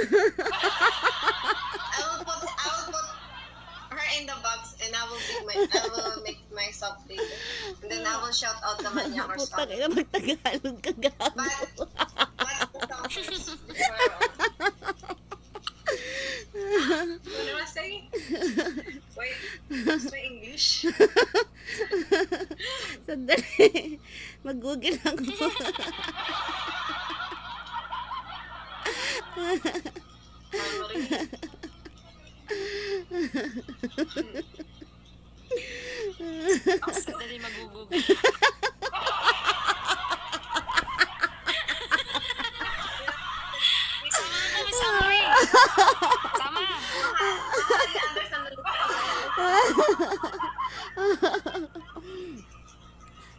I will put her in the box, and I will make myself later. And then I will shout out the Manyang or something. But what do I say? Wait, what's my English? Sandali, mag-google ako. Sandali, mag-google. Sama. I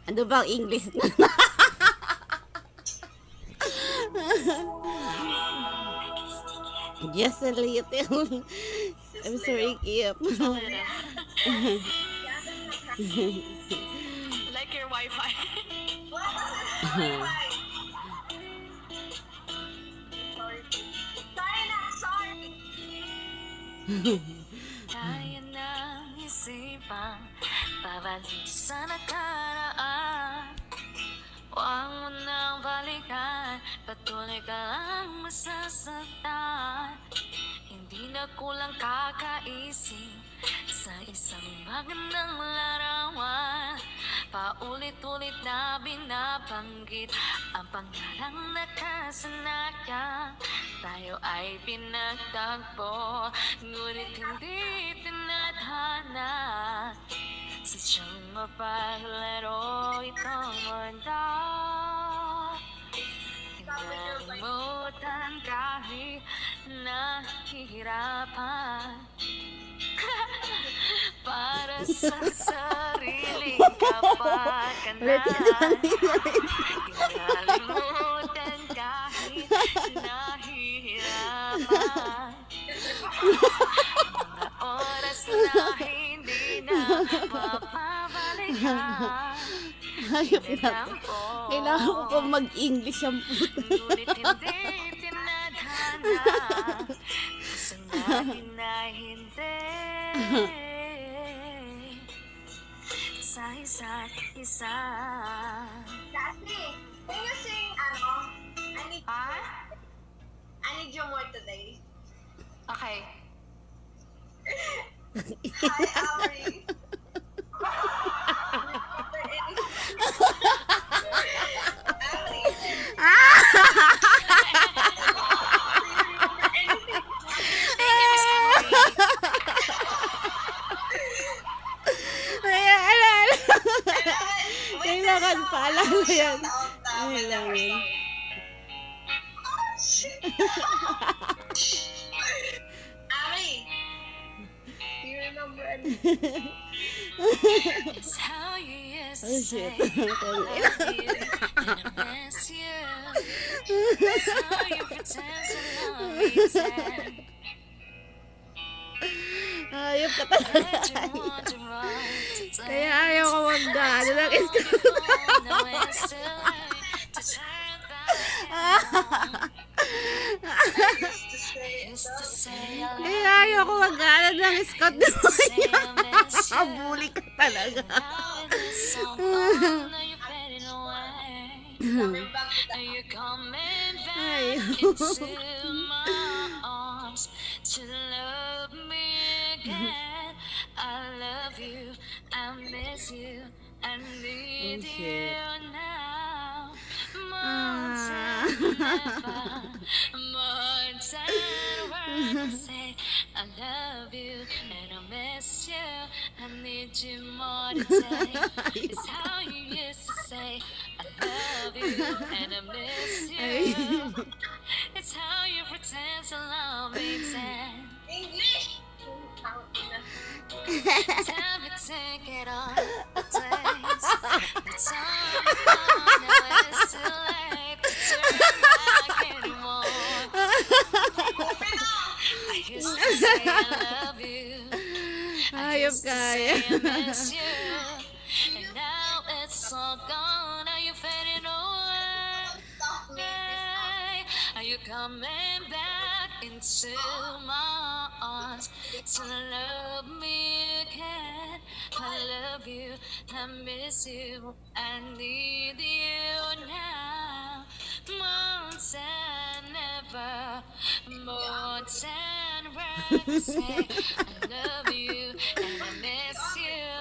understand the ano bang English na? Just a little. I'm sorry, Kip. Like your Wi-Fi. Kaya nang isipang babalik sa nakaraan. Huwag mo nang balikan, patuloy ka lang masasaktan. Hindi na kulang kakaisip sa isang magandang larawan. Paulit-ulit na binabanggit ang pangalang nakasanayang. Tayo ay pinagtagpo, ngunit hindi tinadhana. Sadyang mapaglaro itong mundo. Kinalimutan kahit nahihirapan. Para sa sariling kapakanan. Kinalimutan kahit nahihirapan. Mga oras na hindi na mapapabalikan. Ayop na. Kailangan ko pang mag-English ang puto. Ngunit hindi tinadhana. Gusto natin na hindi. Sa isa't isa. Dati, can you sing ano? I need you more today. Okay. Hi, Aubrey. Aubrey. Ari, do you remember anything? It's how you used to say I love you and I miss you. It's how you pretend to love me then. Ayop ka talaga. Kaya ayaw ko magdaan. Ano lang is ko? Kaya ayoko mag-alad ng Scott na niya. Abuli ka talaga. More time where I say I love you and I miss you. I need you more today. It's how you used to say I love you and I miss you. It's how you pretend to love me then. English. Time to take it all. The time now it's too late. I used to say I love you. I used to say I miss you. And now it's all gone. Are you fading away? Are you coming back? into my arms to love me again. I love you, I miss you, I need you now. More than ever, more than words. I love you and I miss you.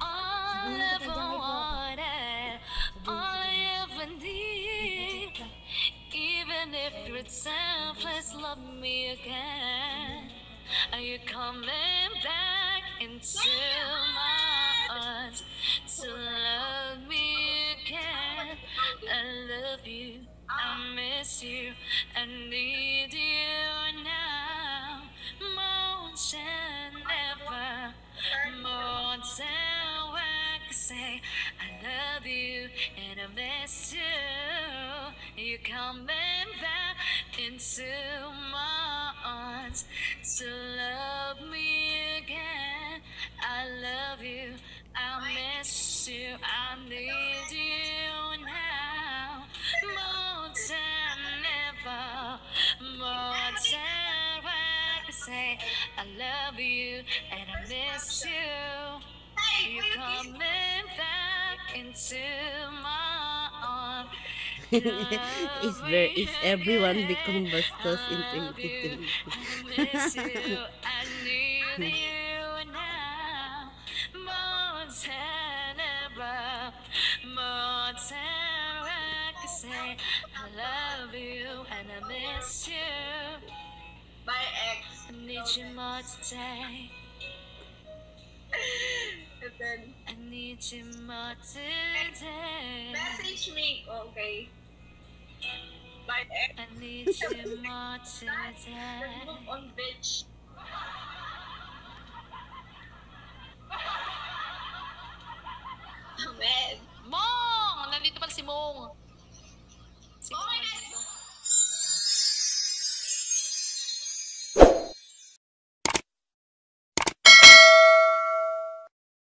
All I ever wanted, all I ever need. Even if you're sad, please love me again. Are you coming back into my arms to love me again? I love you, I miss you, I need you now. More than ever, more than I can say. I love you and I miss you. You're coming back into my arms to love me again. I love you, I miss you, I need you now. More than ever, more than I can say. I love you and I miss you. You're coming back into my arms. Is everyone become bastos in 2022? I miss you, I need you now. More than ever, more than I can say. I love you and I miss you. My ex, I need you more today. And then I need you more today. Message me, okay. My ex, I need you more today. Move on, bitch. Oh, man.